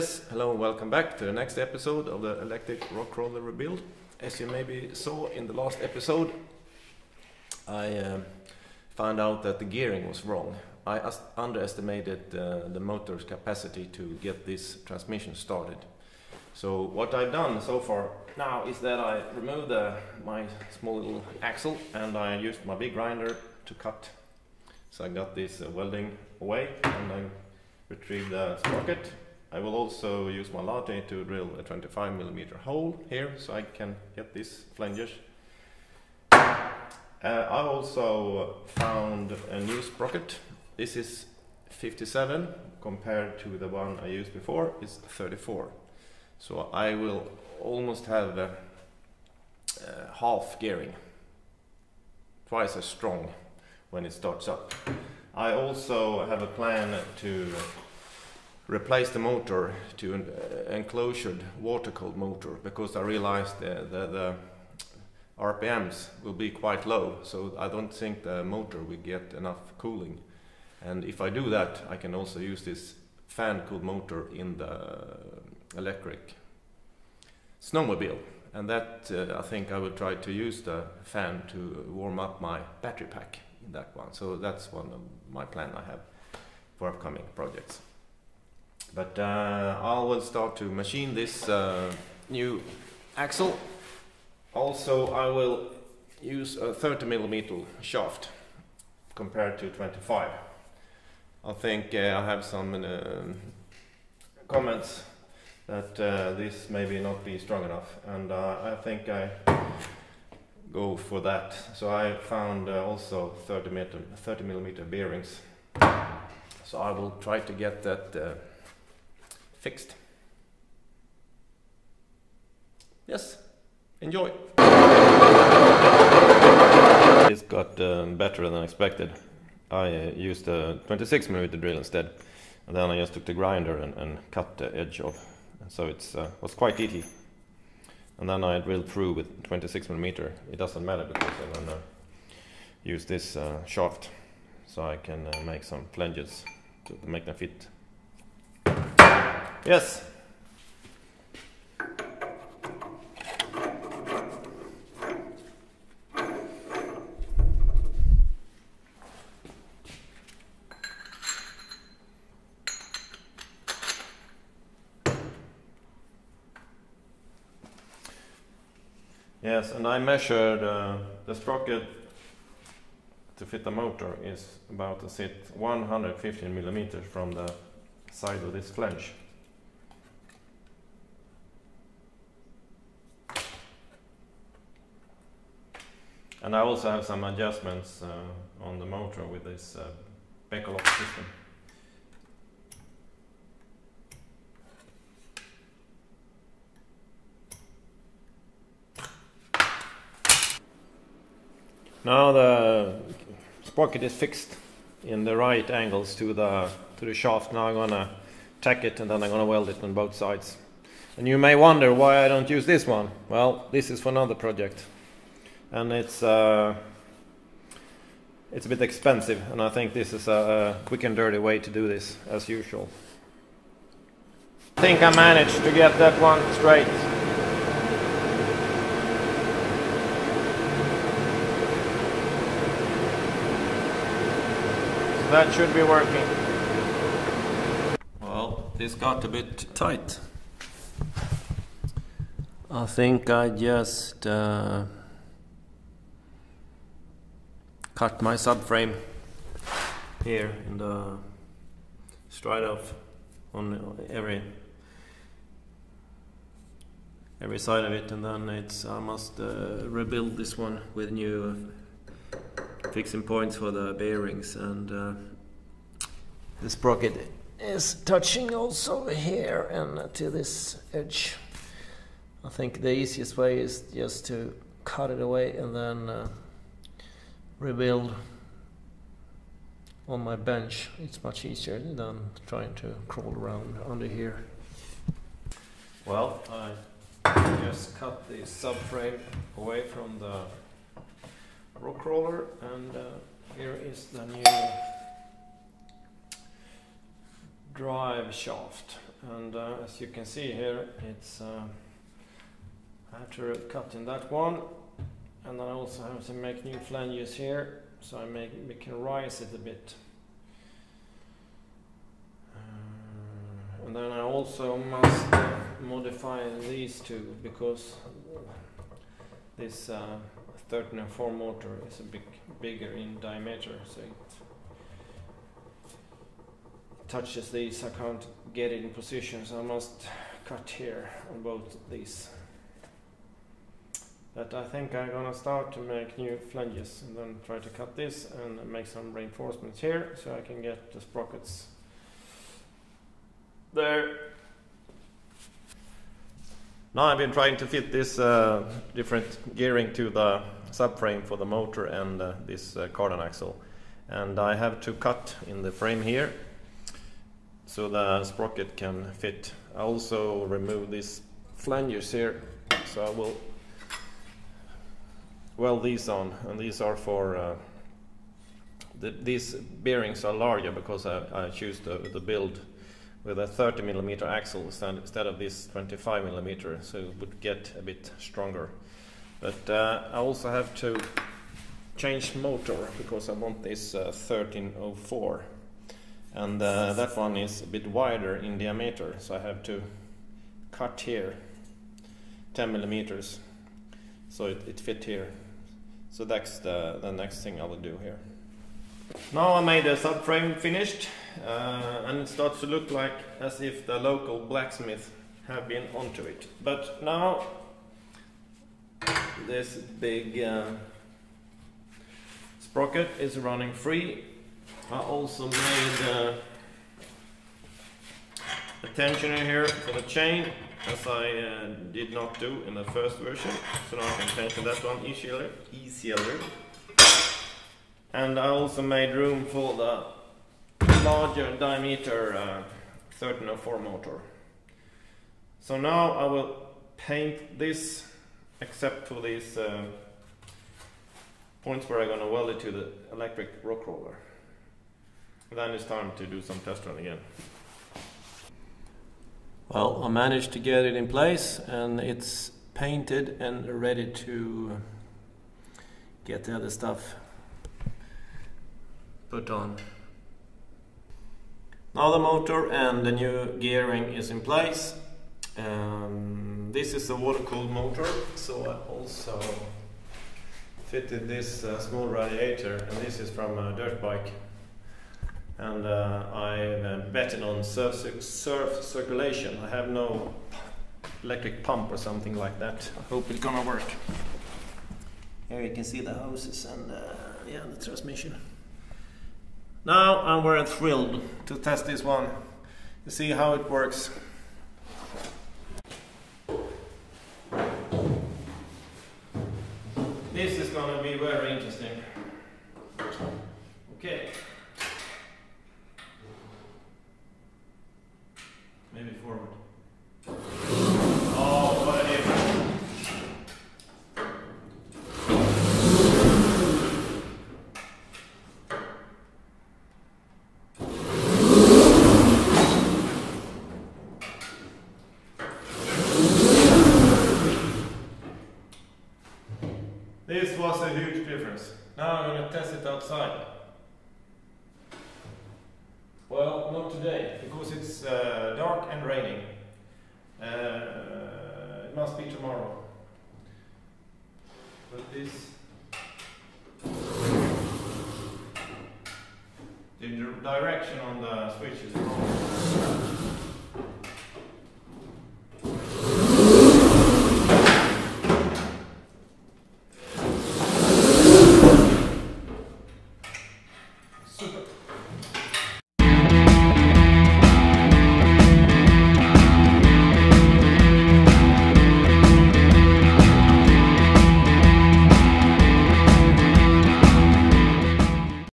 Yes, hello and welcome back to the next episode of the Electric Rockcrawler Rebuild. As you maybe saw in the last episode, I found out that the gearing was wrong. I underestimated the motor's capacity to get this transmission started. So what I've done so far now is that I removed my small little axle and I used my big grinder to cut. So I got this welding away and I retrieved the sprocket. I will also use my latte to drill a 25mm hole here, so I can get these flanges. I also found a new sprocket. This is 57 compared to the one I used before. It's 34. So I will almost have half gearing, twice as strong when it starts up. I also have a plan to replace the motor to an enclosured water-cooled motor, because I realized the RPMs will be quite low, so I don't think the motor will get enough cooling. And if I do that, I can also use this fan-cooled motor in the electric snowmobile. And that, I think I will try to use the fan to warm up my battery pack in that one. So that's one of my plan I have for upcoming projects. But I will start to machine this new axle. Also, I will use a 30mm shaft compared to 25. I think I have some comments that this maybe not be strong enough, and I think I go for that. So I found also 30mm bearings. So I will try to get that fixed. Yes, enjoy. This got better than expected. I used a 26mm drill instead, and then I just took the grinder and cut the edge off. So it was quite easy. And then I drilled through with 26mm. It doesn't matter because I then use this shaft, so I can make some flanges to make them fit. Yes. Yes, and I measured the sprocket to fit the motor is about to sit 115mm from the side of this flange. And I also have some adjustments on the motor with this Beckelock system. Now the sprocket is fixed in the right angles to the shaft. Now I'm gonna tack it, and then I'm gonna weld it on both sides. And you may wonder why I don't use this one. Well, this is for another project. And it's a bit expensive, and I think this is a quick and dirty way to do this, as usual. I think I managed to get that one straight. So that should be working. Well, this got a bit tight. I think I just cut my subframe here in the stride off on every side of it, and then I must rebuild this one with new fixing points for the bearings, and the sprocket is touching also here and to this edge. I think the easiest way is just to cut it away and then rebuild on my bench. It's much easier than trying to crawl around under here. Well, I just cut the subframe away from the Rockcrawler, and here is the new drive shaft, and as you can see here, it's after cutting that one, and then I also have to make new flanges here, so we can rise it a bit. And then I also must modify these two, because this 1304 motor is a bigger in diameter, so it touches these. I can't get it in position, so I must cut here on both these. But I think I'm gonna start to make new flanges and then try to cut this and make some reinforcements here so I can get the sprockets there. Now I've been trying to fit this different gearing to the subframe for the motor and this cardan axle, and I have to cut in the frame here so the sprocket can fit. I also remove these flanges here, so I will weld these on, and these are for these bearings are larger because I choose the build with a 30mm axle instead of this 25mm, so it would get a bit stronger. But I also have to change motor because I want this 1304, and that one is a bit wider in diameter, so I have to cut here 10mm so it fit here. So that's the next thing I will do here. Now I made a subframe finished, and it starts to look like as if the local blacksmith have been onto it. But now this big sprocket is running free. I also made a tensioner here for the chain, as I did not do in the first version, so now I can tension that one easier. And I also made room for the larger diameter 1304 motor. So now I will paint this, except for these points where I'm going to weld it to the electric rockcrawler. Then it's time to do some test run again. Well, I managed to get it in place, and it's painted and ready to get the other stuff put on. Now the motor and the new gearing is in place. This is a water-cooled motor, so I also fitted this small radiator, and this is from a dirt bike. And I betted on surf circulation. I have no electric pump or something like that. I hope it's gonna work. Here you can see the hoses and yeah, the transmission. Now I'm very thrilled to test this one, to see how it works. This is going to be very interesting. Okay. Maybe forward. Oh, what a This was a huge difference. Now I'm going to test it outside. Well, not today, because it's dark and raining. It must be tomorrow. But this the direction on the switch is wrong. Super.